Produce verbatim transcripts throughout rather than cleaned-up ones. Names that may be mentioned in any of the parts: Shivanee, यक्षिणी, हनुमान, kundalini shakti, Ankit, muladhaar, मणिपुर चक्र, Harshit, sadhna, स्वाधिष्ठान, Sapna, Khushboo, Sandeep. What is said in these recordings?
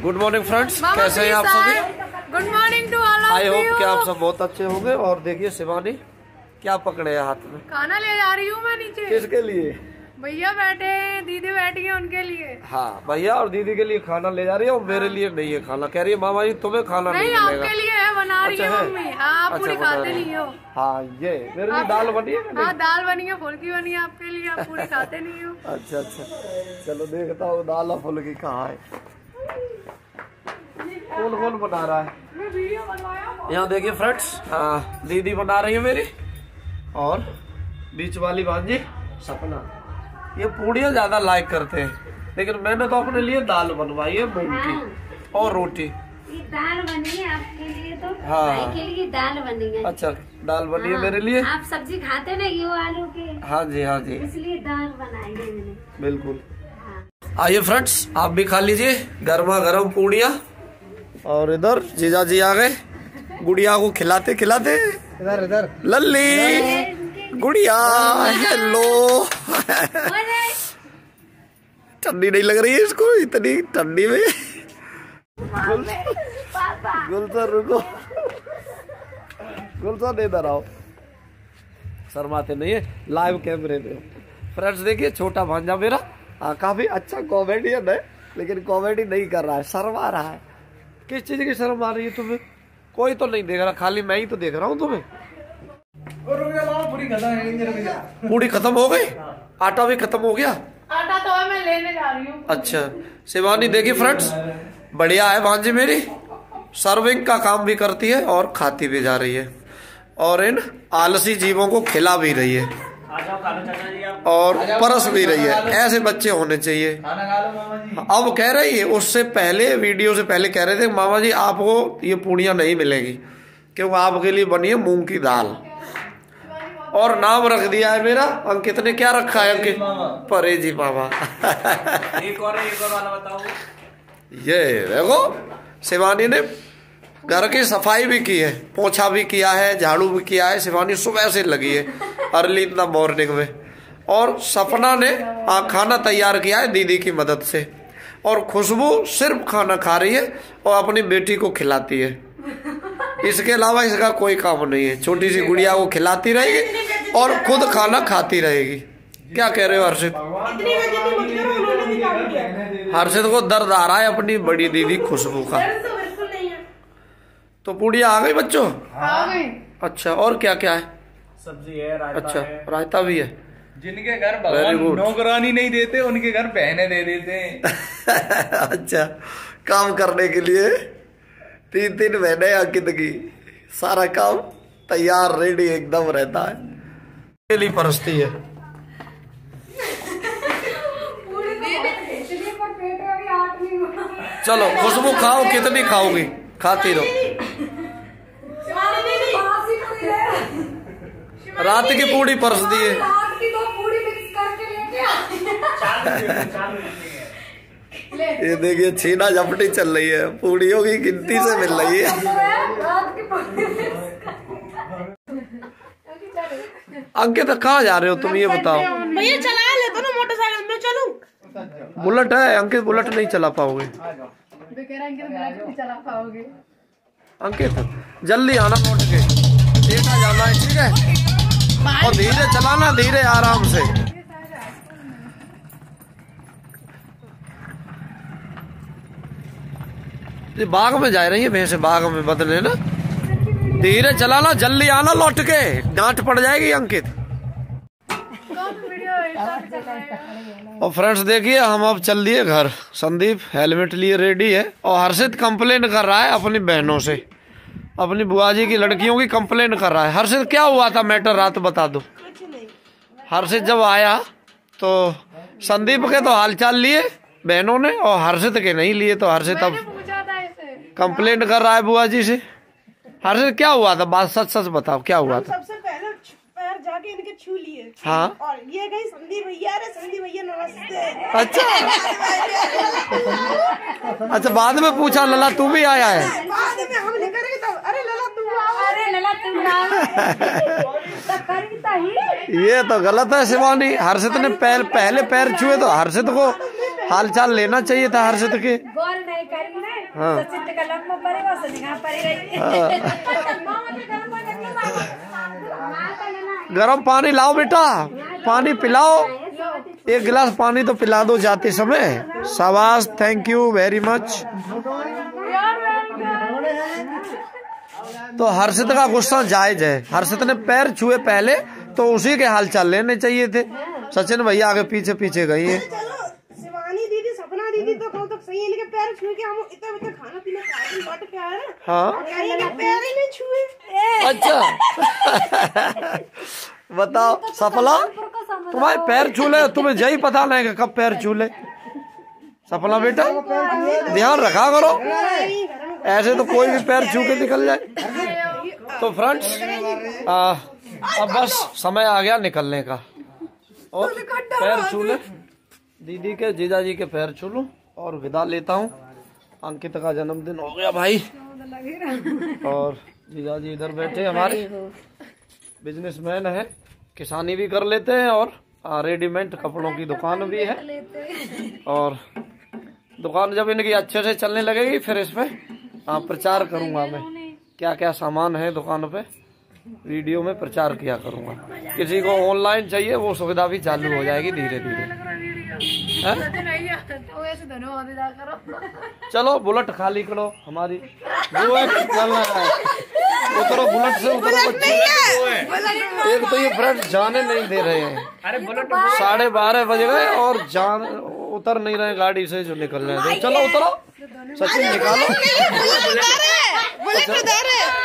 Good morning friends, कैसे हैं आप सभी? Good morning to all of you. I hope कि आप सब बहुत अच्छे होंगे। और देखिए शिवानी क्या पकड़े है हाथ में, खाना ले जा रही हूँ मैं नीचे। किसके लिए? भैया बैठे हैं, दीदी बैठी है, उनके लिए। हाँ, भैया और दीदी के लिए खाना ले जा रही है और मेरे लिए नहीं है खाना। कह रही है मामा जी तुम्हें खाना नहीं, आपके लिए है बना रही है मम्मी। आप पूरी खाते नहीं हो। हाँ, ये मेरे लिए दाल बनी है। हाँ, दाल बनी है, फुल्की बनी है आपके लिए, आप पूरी खाते नहीं हो। अच्छा अच्छा, चलो देखता हूँ दाल और फुल्की कहाँ है, कौन कौन बना रहा है। यहाँ देखिए फ्रेंड्स, दीदी बना रही है मेरी और बीच वाली भांजी सपना। ये पूड़ियाँ ज्यादा लाइक करते हैं, लेकिन मैंने तो अपने लिए दाल बनवाई है, मूंग की और रोटी। ये दाल बनी है आपके लिए, तो हाँ भाई के लिए दाल बनी है। अच्छा, दाल बनी है मेरे लिए। आप सब्जी खाते ना ये आलू के? हाँ जी हाँ जी, इसलिए दाल बनाई है मैंने। बिल्कुल, आइए फ्रेंड्स आप भी खा लीजिए गर्मा गर्म पूड़िया। और इधर जीजा जी आ गए, गुड़िया को खिलाते खिलाते। इधर इधर लल्ली गुड़िया, हेलो। ठंडी नहीं लग रही है इसको इतनी ठंडी में? गुलसर रुको, गुलसर इधर आओ। शर्माते नहीं है लाइव कैमरे में। फ्रेंड्स देखिए छोटा भांजा मेरा आ, काफी अच्छा कॉमेडियन है, लेकिन कॉमेडी नहीं कर रहा है, शर्मा रहा है। किस चीज की शर्म आ रही है तुम्हें? कोई तो नहीं देख रहा, खाली मैं ही तो देख रहा हूँ तुम्हें। पूरी खत्म हो गई, आटा भी खत्म हो गया। आटा तो मैं लेने जा रही हूँ। अच्छा शिवानी देखिए फ्रेंड्स, बढ़िया है भांजी मेरी, सर्विंग का काम भी करती है और खाती भी जा रही है और इन आलसी जीवों को खिला भी रही है और परस भी रही है। ऐसे बच्चे होने चाहिए। अब कह रही है, उससे पहले वीडियो से पहले कह रहे थे मामा जी आपको ये पूड़ियाँ नहीं मिलेगी क्योंकि आपके लिए बनी है मूंग की दाल। और नाम रख दिया है मेरा, अंकित ने क्या रखा है? अंकित परेजी मामा। एक और एक और वाला बताओ। ये देखो शिवानी ने घर की सफाई भी की है, पोछा भी किया है, झाड़ू भी किया है। शिवानी सुबह से लगी है अर्ली इन द मॉर्निंग में। और सपना ने खाना तैयार किया है दीदी की मदद से। और खुशबू सिर्फ खाना खा रही है और अपनी बेटी को खिलाती है। इसके अलावा इसका कोई काम नहीं है। छोटी सी गुड़िया को खिलाती रहेगी और खुद खाना खाती रहेगी। क्या कह रहे हो हर्षित? हर्षित को दर्द आ रहा है अपनी बड़ी दीदी खुशबू का। तो पूड़िया आ गई बच्चों? अच्छा, और क्या क्या है? सब्जी है, रायता। अच्छा, है। रायता भी है। जिनके घर भगवान नौकरानी नहीं देते उनके घर बहने दे देते हैं। अच्छा, काम करने के लिए तीन तीन महीने अंकित की, सारा काम तैयार रेडी एकदम रहता है। केली परस्ती है। चलो खुशबू खाओ, कितनी खाओगी? खाती रहो। रात की पूरी परस दी है। रात की दो पूरी मिक्स करके लेके आती है। ये देखिए छीना झपटी चल रही है, पूड़ियों की गिनती से मिल रही है। अंकित कहाँ जा रहे हो तुम ये बताओ? भैया चला लेते ना मोटरसाइकिल में, चलूं? बुलेट है अंकित, बुलेट नहीं चला पाओगे। अंकित जल्दी आना, मोड़ के देखा जाना है, ठीक है? और धीरे चलाना, धीरे आराम से। बाग में जा रही है भैंसे, बाग में बदले ना। धीरे चलाना, जल्दी आना, लौट के डांट पड़ जाएगी अंकित। और फ्रेंड्स देखिए हम अब चल दिए घर। संदीप हेलमेट लिए रेडी है और हर्षित कंप्लेन कर रहा है अपनी बहनों से, अपनी बुआ जी की लड़कियों की कंप्लेन कर रहा है। हर्षित क्या हुआ था मैटर रात बता दो। हर्षित जब आया तो संदीप के तो हालचाल लिए बहनों ने और हर्षित के नहीं लिए, तो हर्षित अब कंप्लेन कर रहा है बुआ जी से। हर्षित क्या हुआ था, बात सच सच बताओ क्या हुआ था? सबसे पहले पैर जाके इनके छू लिए। हाँ, और ये गई संदीप भैया, अरे संदीप भैया नमस्ते। अच्छा अच्छा, बाद में पूछा लला तू भी आया है? ये तो गलत है शिवानी। हर्षित ने पैर पहले पैर छुए तो हर्षित को हालचाल लेना चाहिए था हर्षित के। बोल नहीं करी ना हाँ। तो चित्त कलम में पड़े बस निगाह पड़े गई। गरम पानी लाओ बेटा, पानी पिलाओ, एक गिलास पानी तो पिला दो जाते समय। शाबाश, थैंक यू वेरी मच। तो हर्षित का गुस्सा जायज है, हर्षित ने पैर छुए पहले तो उसी के हाल चाल लेने चाहिए थे। सचिन भैया आगे पीछे पीछे गई है। शिवानी दीदी, सपना दीदी तो कल तक सही है, लेकिन पैर छुए के हम इतना इतना खाना पीना बहुत प्यार है। हाँ, पैर ही नहीं छुए। अच्छा बताओ सफला, तुम्हारे पैर छूले, तुम्हें यही पता नहीं कब पैर छूले। सफला बेटा ध्यान रखा करो, ऐसे तो कोई भी पैर छू के निकल जाए। तो फ्रेंड्स अब बस समय आ गया निकलने का, और पैर छू ले दीदी के, जीजा जी के पैर छू लूँ और विदा लेता हूँ। अंकित का जन्मदिन हो गया भाई, और जीजा जी इधर बैठे हमारे, बिजनेसमैन है, किसानी भी कर लेते हैं और रेडीमेड कपड़ों की दुकान भी है। और दुकान जब इनकी अच्छे से चलने लगेगी फिर इसमें हाँ प्रचार करूंगा मैं, क्या क्या सामान है दुकान पे, वीडियो में प्रचार किया करूंगा। किसी को ऑनलाइन चाहिए वो सुविधा भी चालू हो जाएगी धीरे धीरे। चलो बुलेट खाली करो हमारी, वो एक चलना है, उतरो बुलेट से, उतरो बच्चे। एक तो ये फ्रेंड जाने नहीं दे रहे हैं, साढ़े बारह बज गए और जान उतर नहीं रहे गाड़ी से जो निकल रहे हैं। तो चलो उतरो, सचिन निकालो।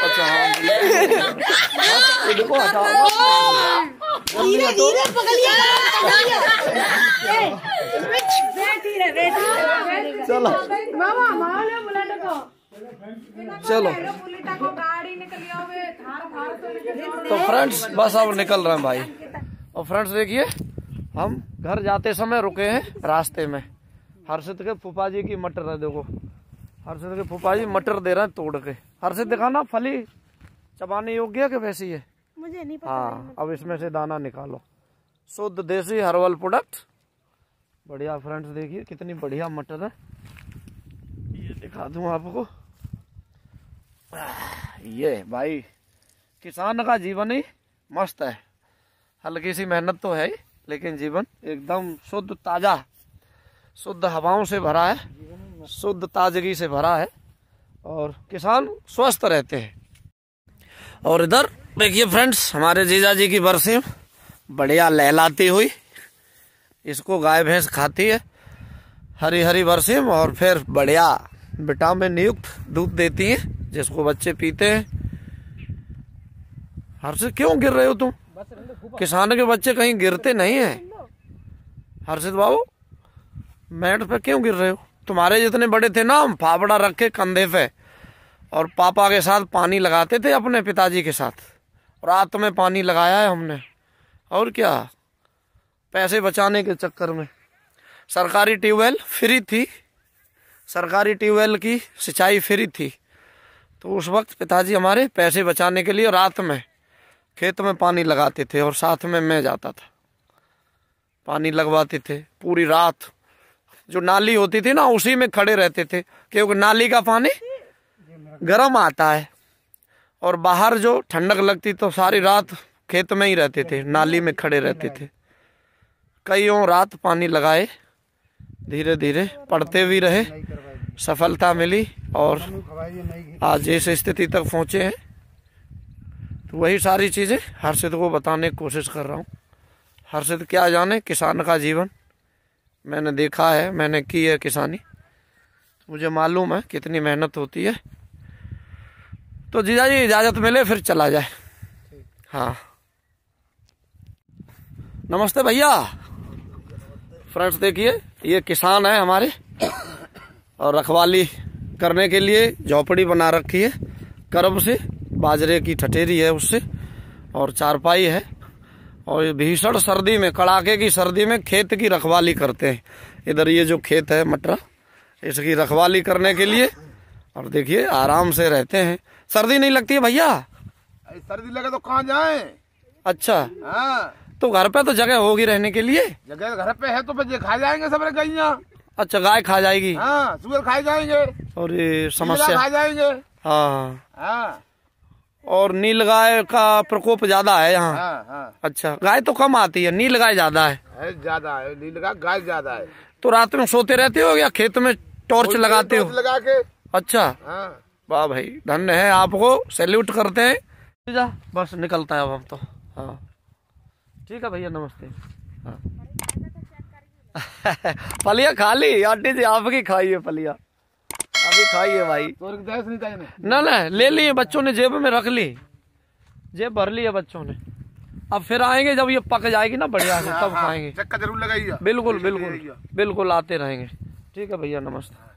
अच्छा हाँ, इनको हटाओ, धीरे धीरे पकड़िए। चलो चलो, तो फ्रेंड्स बस अब निकल रहे हैं भाई। और फ्रेंड्स देखिए हम घर जाते समय रुके हैं रास्ते में, हर्षित के फूफा जी की मटर है, देखो हर्षित के फूफा जी मटर दे रहे हैं तोड़ के। हर्षित दिखाना, फली चबाने योग्य कि वैसी है मुझे नहीं पता। हाँ, अब इसमें से दाना निकालो, शुद्ध देसी हर्बल प्रोडक्ट, बढ़िया। फ्रेंड्स देखिए कितनी बढ़िया मटर है, ये दिखा दूँ आपको। ये भाई किसान का जीवन ही मस्त है, हल्की सी मेहनत तो है ही, लेकिन जीवन एकदम शुद्ध ताज़ा, शुद्ध हवाओं से भरा है, शुद्ध ताजगी से भरा है, और किसान स्वस्थ रहते हैं। और इधर देखिए फ्रेंड्स हमारे जीजा जी की बरसी बढ़िया लहलाती हुई, इसको गाय भैंस खाती है, हरी हरी बरसीम, और फिर बढ़िया विटामिन युक्त दूध देती है जिसको बच्चे पीते हैं। हर्षित क्यों गिर रहे हो तुम? किसान के बच्चे कहीं गिरते नहीं हैं। हर्षित बाबू मैट पे क्यों गिर रहे हो? तुम्हारे जितने बड़े थे ना हम, फावड़ा रख के कंधे पे और पापा के साथ पानी लगाते थे अपने पिताजी के साथ, और रात में पानी लगाया है हमने, और क्या पैसे बचाने के चक्कर में। सरकारी ट्यूबवेल फ्री थी, सरकारी ट्यूबवेल की सिंचाई फ्री थी, तो उस वक्त पिताजी हमारे पैसे बचाने के लिए रात में खेत में पानी लगाते थे, और साथ में मैं जाता था, पानी लगवाते थे पूरी रात। जो नाली होती थी ना उसी में खड़े रहते थे, क्योंकि नाली का पानी गर्म आता है, और बाहर जो ठंडक लगती तो सारी रात खेत में ही रहते थे, नाली में खड़े रहते थे। कईयों रात पानी लगाए, धीरे धीरे पढ़ते भी रहे, सफलता मिली, और आज इस स्थिति तक पहुँचे हैं। तो वही सारी चीज़ें हर्षित को बताने की कोशिश कर रहा हूँ। हर्षित क्या जाने किसान का जीवन, मैंने देखा है, मैंने की है किसानी, मुझे मालूम है कितनी मेहनत होती है। तो जीजा जी इजाज़त मिले फिर चला जाए। हाँ नमस्ते भैया। फ्रेंड्स देखिए ये किसान है हमारे, और रखवाली करने के लिए झोपड़ी बना रखी है, कर्ब से बाजरे की ठठेरी है उससे, और चारपाई है, और भीषण सर्दी में, कड़ाके की सर्दी में खेत की रखवाली करते हैं। इधर ये जो खेत है मटरा, इसकी रखवाली करने के लिए, और देखिए आराम से रहते हैं। सर्दी नहीं लगती है भैया? सर्दी लगे तो कहाँ जाएं? अच्छा हाँ। तो घर पे तो जगह होगी रहने के लिए? जगह घर पे है तो खा जाएंगे सब गैया। अच्छा, गाय खा जाएगी। हाँ, सुअर खा जाएंगे और ये समस्या खा जाएंगे। हाँ हाँ, और नील गाय का प्रकोप ज्यादा है यहाँ। हाँ, हाँ। अच्छा, गाय तो कम आती है, नील गाय ज्यादा है। ज्यादा है नील गाय, गाय ज्यादा है। तो रात में सोते रहते हो या खेत में टॉर्च लगाते हो? लगा के। अच्छा, वाह भाई, धन्य है आपको, सैल्यूट करते हैं। बस निकलता है अब हम तो। हाँ ठीक है भैया, नमस्ते। हाँ फलिया खा ली आंटी जी, आपकी खाई है फलिया, अभी खाई है भाई। ना ना, ले लिए बच्चों ने, जेब में रख ली, जेब भर ली है बच्चों ने। अब फिर आएंगे जब ये पक जाएगी ना बढ़िया से, तब खाएंगे। चक्का जरूर लगाइए। बिल्कुल बिल्कुल बिल्कुल, आते रहेंगे। ठीक है भैया, नमस्ते।